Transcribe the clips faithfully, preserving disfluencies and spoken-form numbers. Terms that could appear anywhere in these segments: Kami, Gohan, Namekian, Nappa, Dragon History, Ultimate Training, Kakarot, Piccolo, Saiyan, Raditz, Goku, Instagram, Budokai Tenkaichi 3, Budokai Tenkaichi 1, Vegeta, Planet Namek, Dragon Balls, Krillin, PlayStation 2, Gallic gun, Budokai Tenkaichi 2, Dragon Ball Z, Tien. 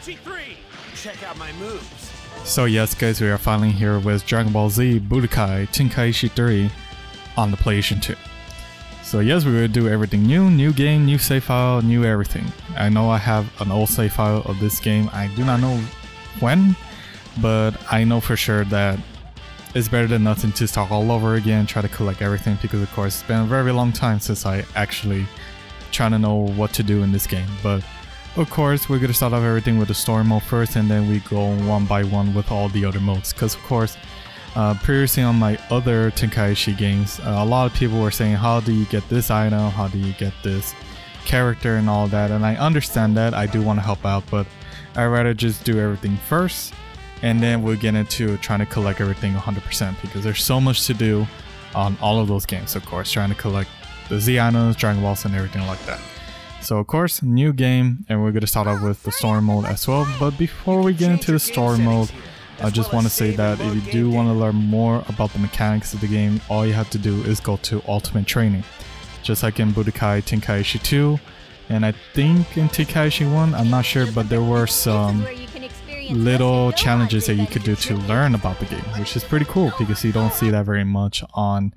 Tenkaichi three. Check out my moves. So yes guys, we are finally here with Dragon Ball Z Budokai Tenkaichi three on the PlayStation two. So yes, we're gonna do everything new, new game, new save file, new everything. I know I have an old save file of this game. I do not know when, but I know for sure that it's better than nothing to start all over again, try to collect everything, because of course it's been a very long time since I actually trying to know what to do in this game. But of course we're gonna start off everything with the story mode first, and then we go one by one with all the other modes, because of course uh, previously on my other Tenkaichi games, uh, a lot of people were saying, how do you get this item, how do you get this character and all that, and I understand that. I do want to help out, but I'd rather just do everything first, and then we'll get into trying to collect everything one hundred percent, because there's so much to do on all of those games, of course, trying to collect the Z items, Dragon Balls, and everything like that. So of course, new game, and we're gonna start off with the story mode as well. But before we get into the story mode, I just want to say that if you do want to learn more about the mechanics of the game, all you have to do is go to Ultimate Training, just like in Budokai Tenkaichi two, and I think in Tenkaichi one, I'm not sure, but there were some little challenges that you could do to learn about the game, which is pretty cool, because you don't see that very much on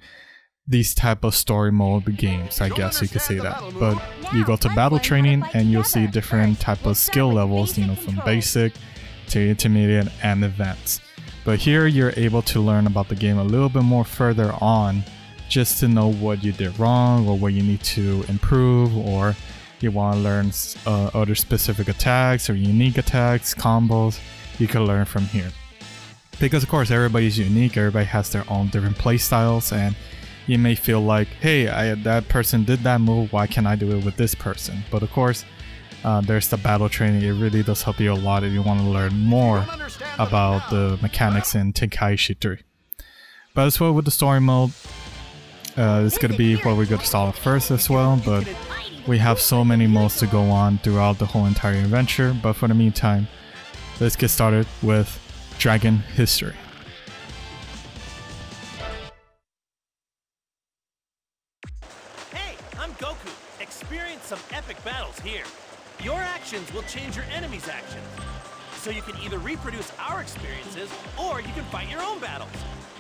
these type of story mode games, I guess you could say that. But you go to battle training and you'll see different type of skill levels, you know, from basic to intermediate and advanced. But here you're able to learn about the game a little bit more further on, just to know what you did wrong or what you need to improve, or you want to learn uh, other specific attacks or unique attacks, combos. You can learn from here, because of course everybody's unique, everybody has their own different play styles, and you may feel like, hey, I, that person did that move, why can't I do it with this person? But of course, uh, there's the battle training. It really does help you a lot if you want to learn more about the mechanics in Tenkaichi three. But as well with the story mode, uh, it's going to be what we're going to start off first as well, but we have so many modes to go on throughout the whole entire adventure. But for the meantime, let's get started with Dragon History. Here. Your actions will change your enemy's actions. So you can either reproduce our experiences, or you can fight your own battles.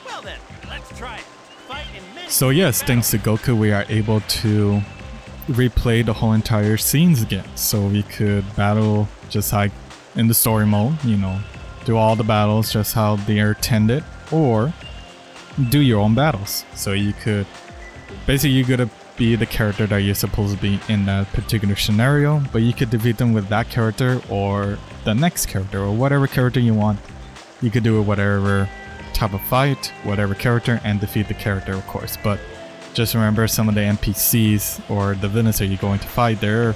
Well then, let's try it. Fight in many So yes, battles. Thanks to Goku, we are able to replay the whole entire scenes again. So we could battle just like in the story mode, you know, do all the battles just how they are intended, or do your own battles. So you could, basically you could be the character that you're supposed to be in that particular scenario, but you could defeat them with that character or the next character or whatever character you want. You could do it whatever type of fight, whatever character, and defeat the character, of course. But just remember, some of the N P Cs or the villains that you're going to fight, they're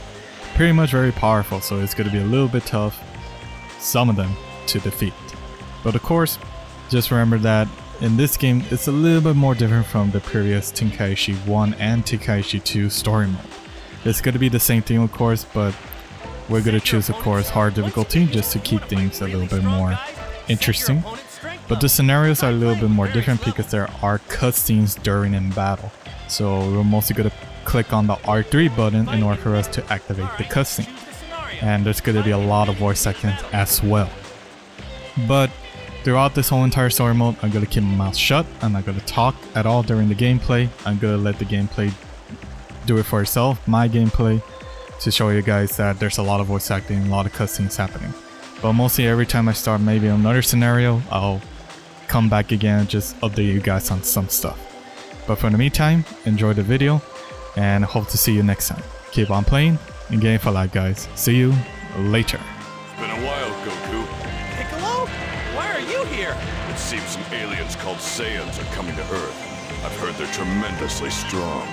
pretty much very powerful, so it's going to be a little bit tough, some of them, to defeat. But of course, just remember that in this game, it's a little bit more different from the previous Tenkaichi one and Tenkaichi two story mode. It's going to be the same thing, of course, but we're going to choose, of course, hard difficulty just to keep things a little bit more interesting. But the scenarios are a little bit more different because there are cutscenes during in battle. So we're mostly going to click on the R three button in order for us to activate the cutscene. And there's going to be a lot of voice acting as well. But throughout this whole entire story mode, I'm going to keep my mouth shut. I'm not going to talk at all during the gameplay. I'm going to let the gameplay do it for itself, my gameplay, to show you guys that there's a lot of voice acting, a lot of cutscenes happening. But mostly every time I start maybe another scenario, I'll come back again and just update you guys on some stuff. But for the meantime, enjoy the video, and hope to see you next time. Keep on playing and game for life, guys. See you later. It's been a while, Goku. It seems some aliens called Saiyans are coming to Earth. I've heard they're tremendously strong.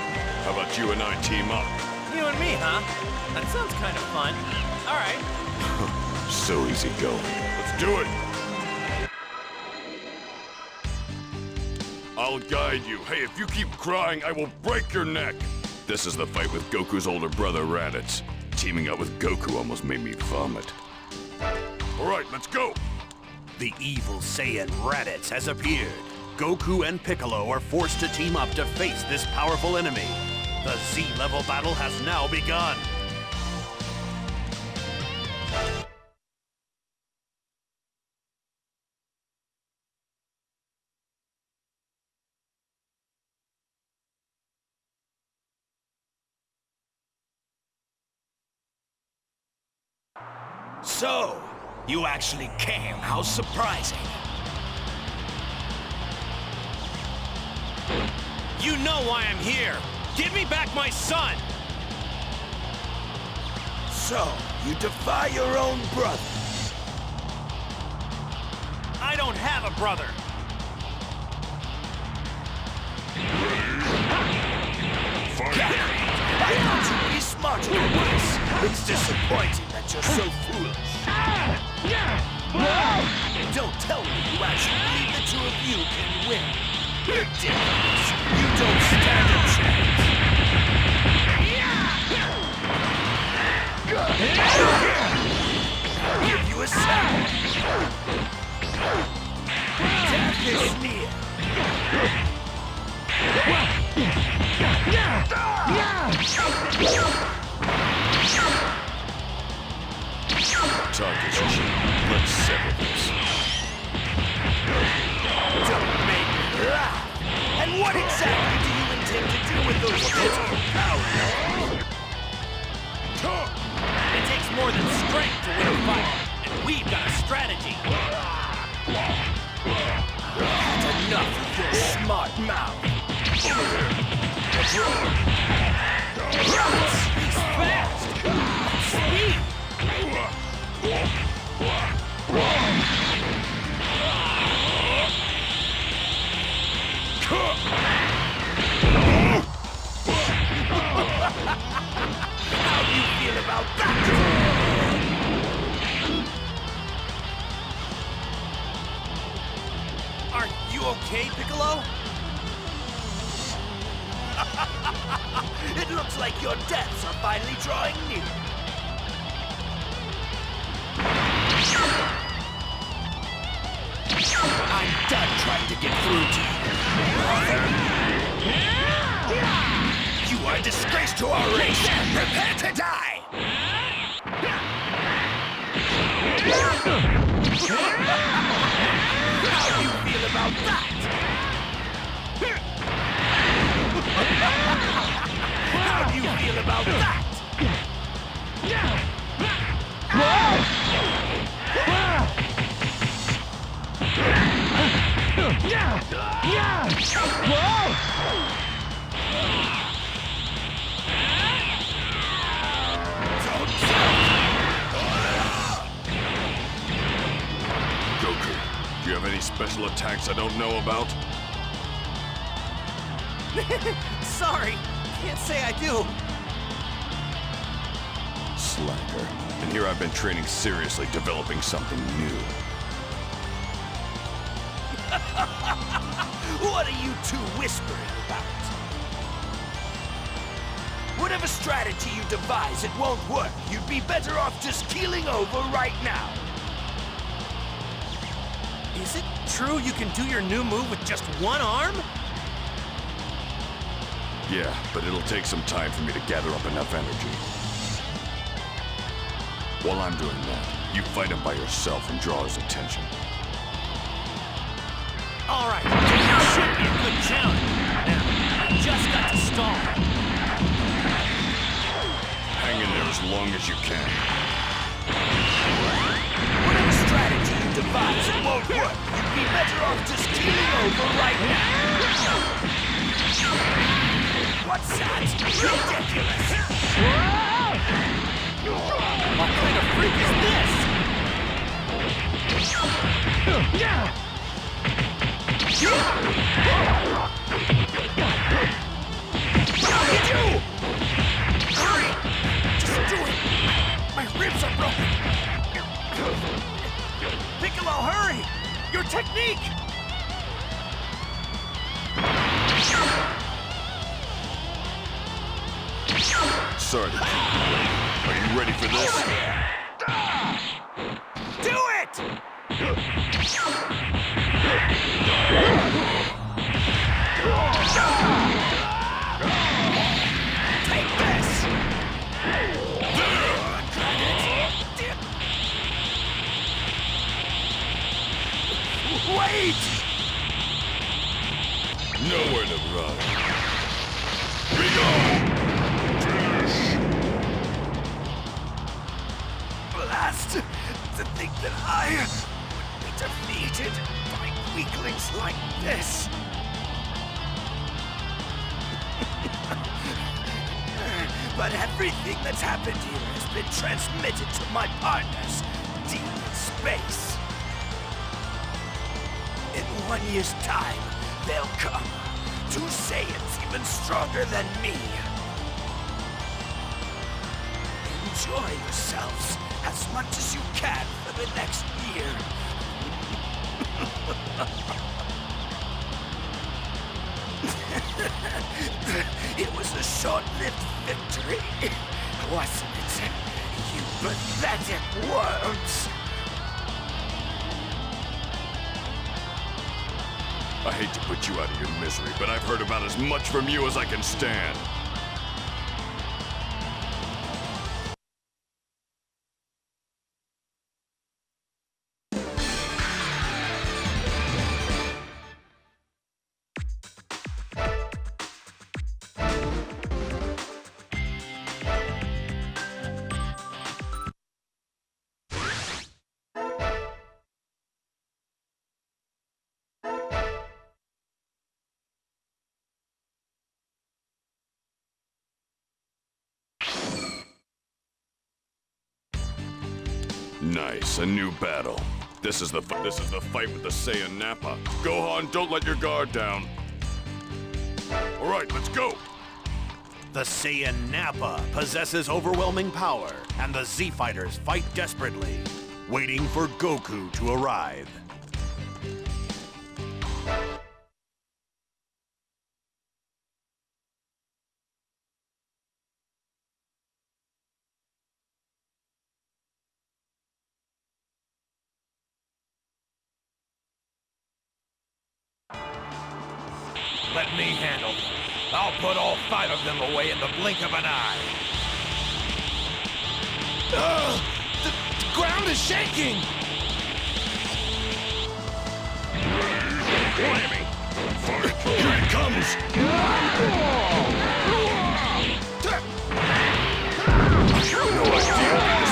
How about you and I team up? You and me, huh? That sounds kind of fun. All right. So easy going. Let's do it! I'll guide you. Hey, if you keep crying, I will break your neck! This is the fight with Goku's older brother, Raditz. Teaming up with Goku almost made me vomit. All right, let's go! The evil Saiyan Raditz has appeared. Goku and Piccolo are forced to team up to face this powerful enemy. The Z-level battle has now begun. So, you actually came. How surprising. You know why I'm here. Give me back my son! So, you defy your own brother. I don't have a brother. I thought you'd be smarter than this. It's disappointing that you're so foolish. Don't tell me you actually believe the two of you can win. Ridiculous. You don't stand a chance. I'll give you a second. Death is near. Yeah! Yeah! Target's cheap. Let's sever this. Don't make me laugh! And what exactly do you intend to do with those pitiful powers? It takes more than strength to win a fight, and we've got a strategy. That's enough of your smart mouth. He's fast! Speed! How do you feel about that? Aren't you okay, Piccolo? It looks like your deaths are finally drawing near. I'm done trying to get through to you. You are a disgrace to our race. Prepare to die! How do you feel about that? How do you feel about that? Goku, do you have any special attacks I don't know about? Sorry, can't say I do. Slacker. And here I've been training seriously, developing something new. What are you two whispering about? Whatever strategy you devise, it won't work. You'd be better off just keeling over right now. Is it true you can do your new move with just one arm? Yeah, but it'll take some time for me to gather up enough energy. While I'm doing that, you fight him by yourself and draw his attention. All right, this should be a good challenge. Now, I just got to stall. Hang in there as long as you can. Whatever strategy you devise, it won't work. You'd be better off just keeling over right now. What's that? Ridiculous! What kind of freak is this? How did you? Hurry! Just do it! My ribs are broken! Piccolo, hurry! Your technique! Sorry to keep you away. Are you ready for this? Do it! Take this! Wait! Nowhere to run. Be gone! last! To think that I would be defeated by weaklings like this! But everything that's happened here has been transmitted to my partners deep in space. In one year's time, they'll come. Two Saiyans even stronger than me. Enjoy yourselves as much as you can for the next year. It was a short-lived victory, wasn't it? You pathetic worms! I hate to put you out of your misery, but I've heard about as much from you as I can stand. Nice, a new battle. This is the f this is the fight with the Saiyan Nappa. Gohan, don't let your guard down. All right, let's go. The Saiyan Nappa possesses overwhelming power, and the Z fighters fight desperately, waiting for Goku to arrive. Let me handle them. I'll put all five of them away in the blink of an eye. Ugh! The, the ground is shaking! Blamey! Fight! Here it comes! You know I feel this man! The attacks are useless!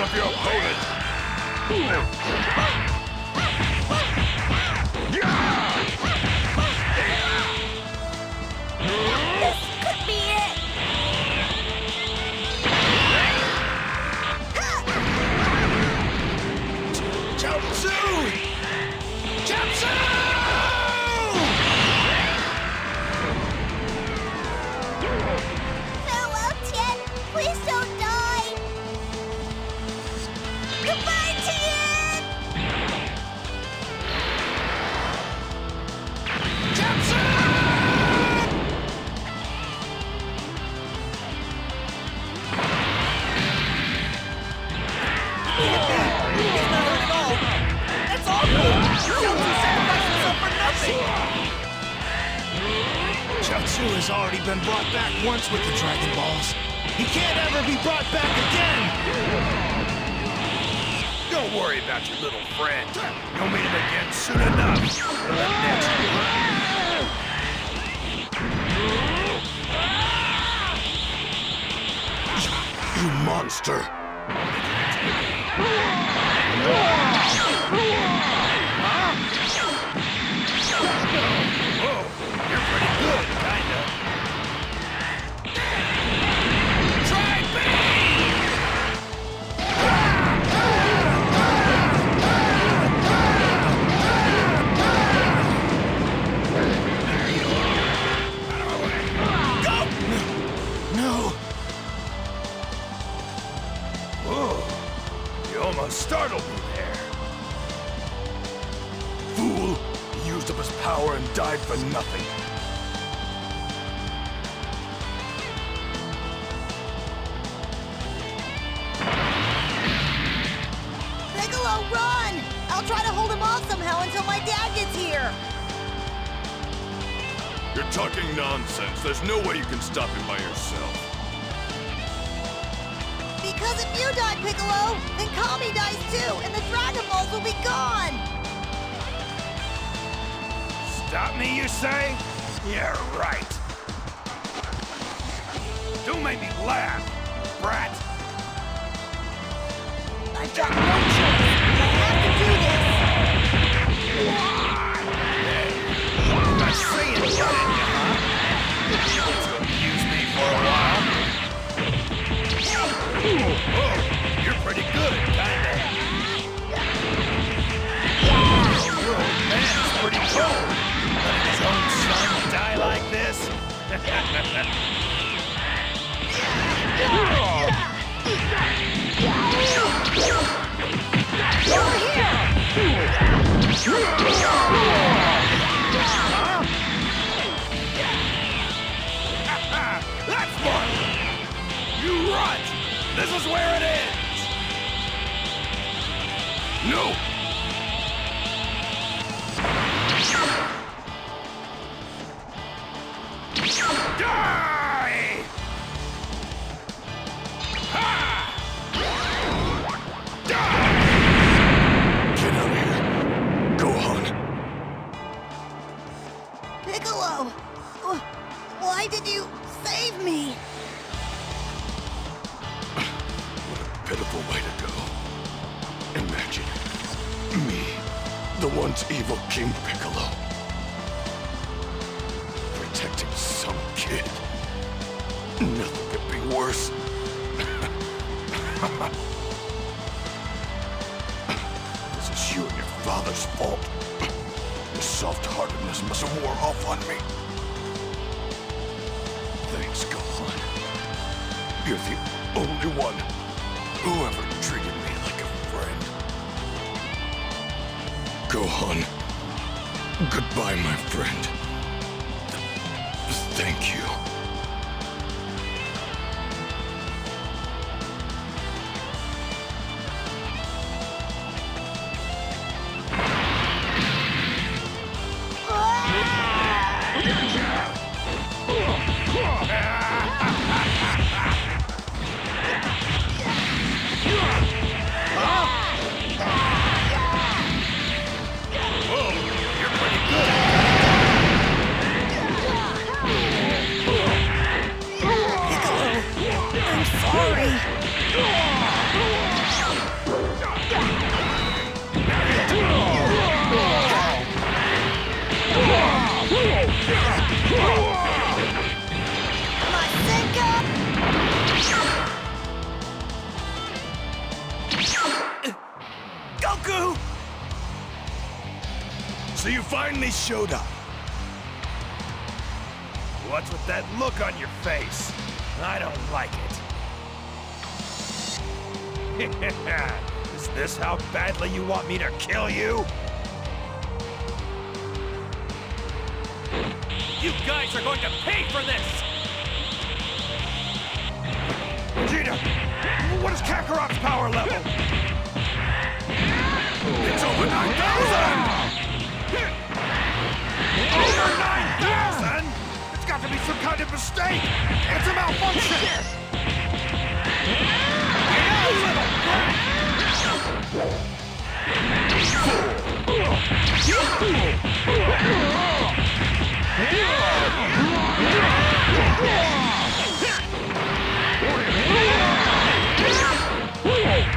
Of your opponent! This could be it! Jutsu! Jutsu! Farewell, Tien! Please don't die! Goodbye, Tien! Jutsu! He's not hurt at all! That's awful! Jutsu sacrificed himself for nothing! Jutsu has already been brought back once with the Dragon Balls. He can't ever be brought back again! Don't worry about your little friend. You'll meet him again soon enough. For the next you, you monster! Huh? Whoa, you're pretty good, kinda. Startled me there. Fool! He used up his power and died for nothing. I'll try to hold him off somehow until my dad gets here. You're talking nonsense. There's no way you can stop him by yourself. Because if you die, Piccolo, then Kami dies too, and the Dragon Balls will be gone! Stop me, you say? You're right. Don't make me laugh, brat! I've got no choice. I have to do this. I see it, you, huh? To abuse me for a while. Oh, you're pretty good, kinda. Your old man's pretty cold. Let his own son die like this? You're here! That's one! You rot! This is where it ends! No! Die! Why did you save me? What a pitiful way to go. Imagine me, the once evil King Piccolo, protecting some kid. Nothing could be worse. This is you and your father's fault. Your soft-heartedness must have wore off on me. Thanks, Gohan. You're the only one who ever treated me like a friend. Gohan, goodbye, my friend. Th- thank you. Showed up. What's with that look on your face? I don't like it. Is this how badly you want me to kill you? You guys are going to pay for this! Vegeta! What is Kakarot's power level? It's over nine thousand! Over nine thousand! It's got to be some kind of mistake! It's a malfunction! You little brat!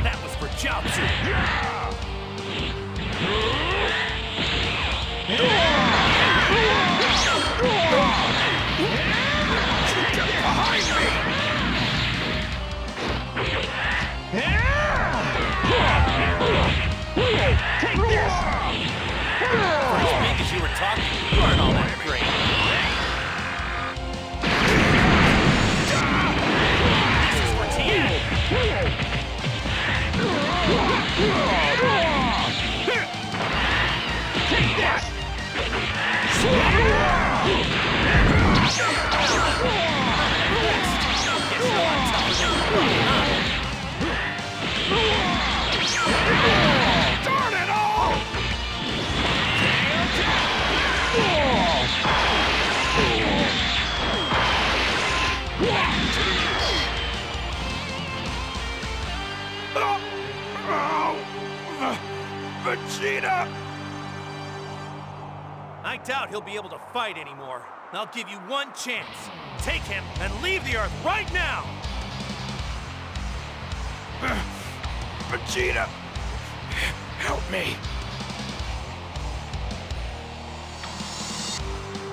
That was for Jobsu! Aha! Vegeta! I doubt he'll be able to fight anymore. I'll give you one chance. Take him and leave the Earth right now! Uh, Vegeta! Help me!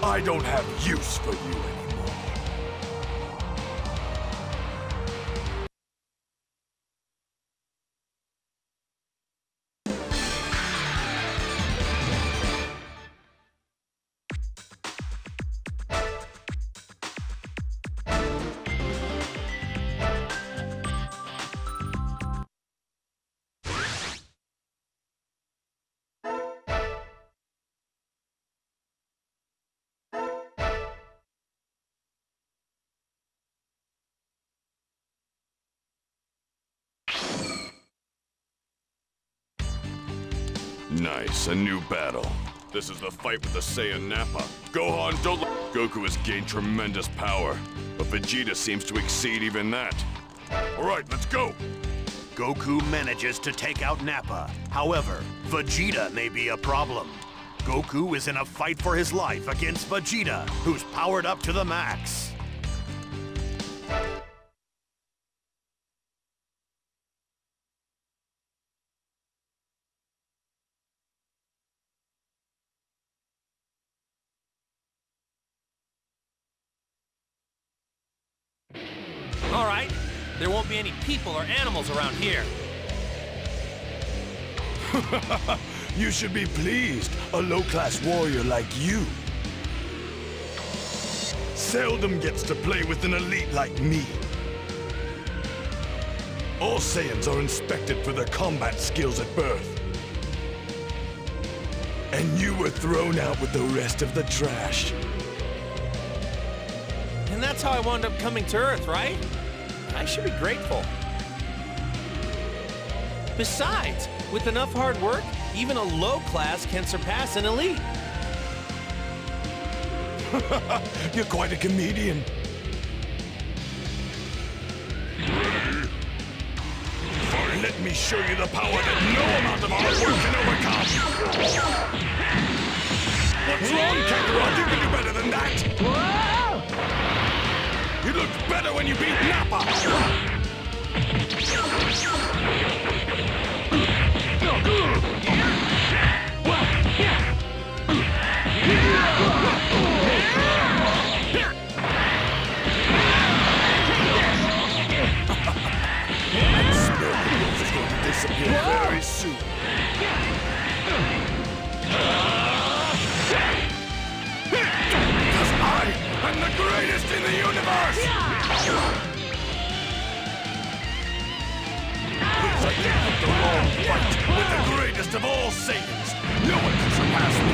I don't have use for you anymore. Nice, a new battle. This is the fight with the Saiyan Nappa. Gohan, don't let- Goku has gained tremendous power, but Vegeta seems to exceed even that. Alright, let's go! Goku manages to take out Nappa. However, Vegeta may be a problem. Goku is in a fight for his life against Vegeta, who's powered up to the max. Alright, there won't be any people or animals around here. You should be pleased, a low-class warrior like you. Seldom gets to play with an elite like me. All Saiyans are inspected for their combat skills at birth. And you were thrown out with the rest of the trash. And that's how I wound up coming to Earth, right? I should be grateful. Besides, with enough hard work, even a low class can surpass an elite. You're quite a comedian. Ready? Fine. Let me show you the power that no amount of hard work can overcome. What's wrong, Kakarot? You can do better than that. You looked better when you beat Nappa! I smell the wolf is going to disappear very soon. Because I... I'm the greatest in the universe! Because I gave up the wrong fight with the greatest of all Saiyans. No one can surpass me.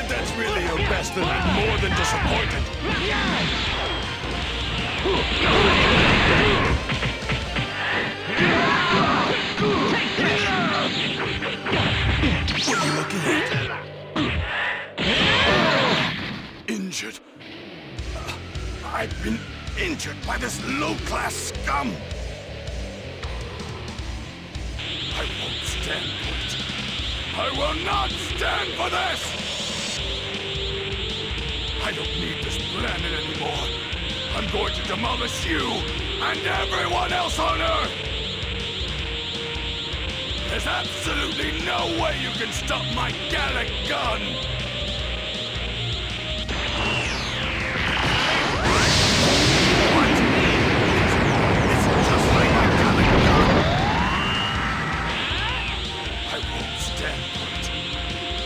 If that's really your best, then I'm more than disappointed. What are you looking at? Injured. Uh, I've been injured by this low-class scum. I won't stand for it. I will not stand for this! I don't need this planet anymore. I'm going to demolish you and everyone else on Earth! There's absolutely no way you can stop my Gallic gun! What? It's just like my Gallic gun! I won't stand for it.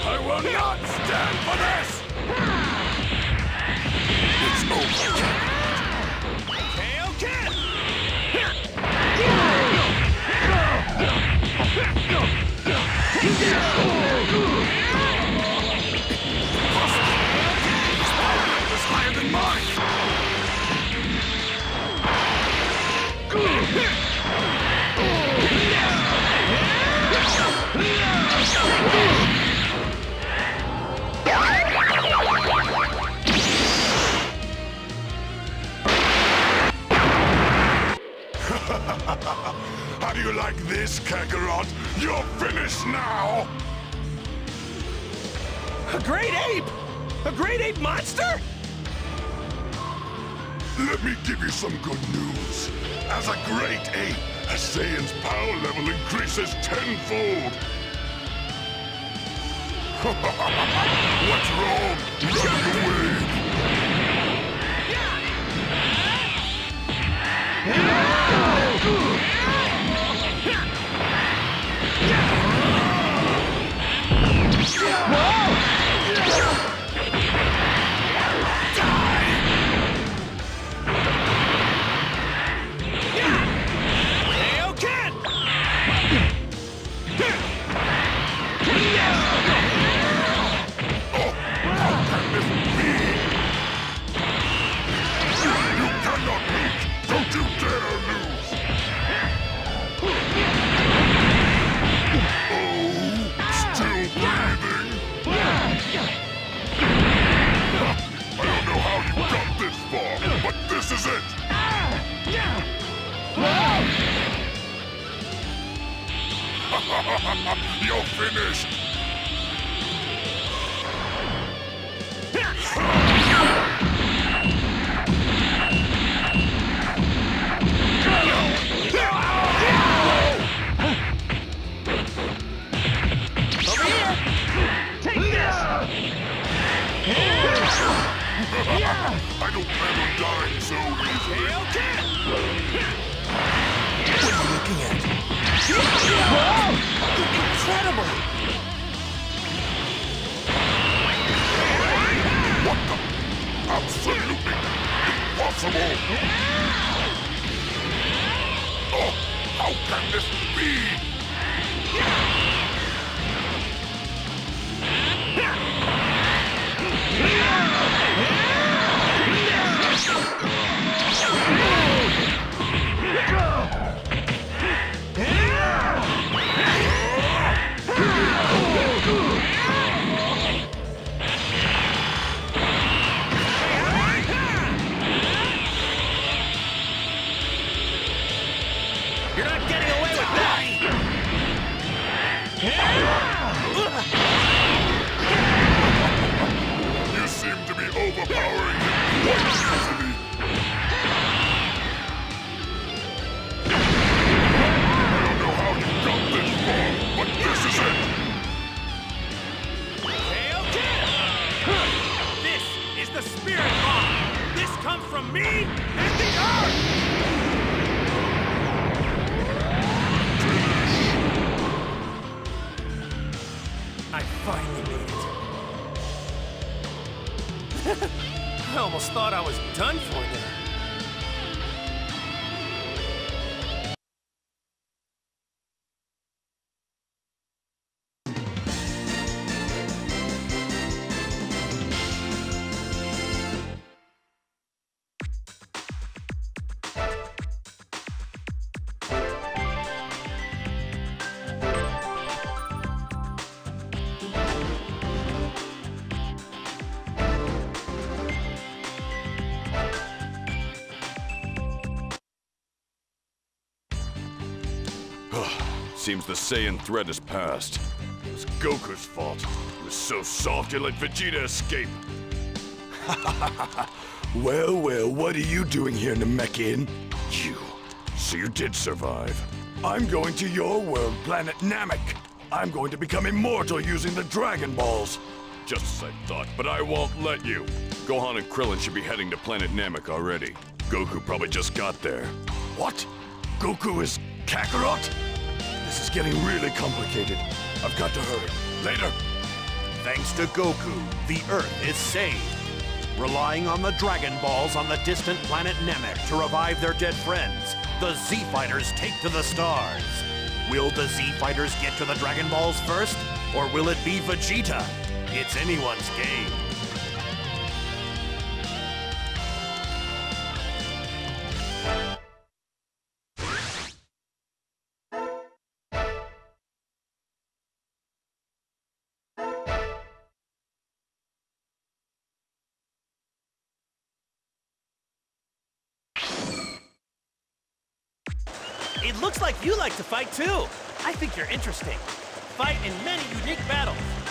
I will not stand for this! It's over. Okay, okay! It like this, Kakarot, you're finished now! A great ape? A great ape monster? Let me give you some good news. As a great ape, a Saiyan's power level increases tenfold. What's wrong? Run away! You're finished! Over here! Take this! I don't plan on dying so easily! What are you looking at? Whoa! Incredible! What the? Absolutely impossible! Oh, how can this be? I almost thought I was done for there. Seems the Saiyan threat is past. It was Goku's fault. He was so soft he let Vegeta escape. Well, well, what are you doing here, Namekian? You. So you did survive. I'm going to your world, Planet Namek. I'm going to become immortal using the Dragon Balls. Just as I thought, but I won't let you. Gohan and Krillin should be heading to Planet Namek already. Goku probably just got there. What? Goku is Kakarot? This is getting really complicated. I've got to hurry. Later. Thanks to Goku, the Earth is saved. Relying on the Dragon Balls on the distant planet Namek to revive their dead friends, the Z-Fighters take to the stars. Will the Z-Fighters get to the Dragon Balls first, or will it be Vegeta? It's anyone's game. It looks like you like to fight too. I think you're interesting. Fight in many unique battles.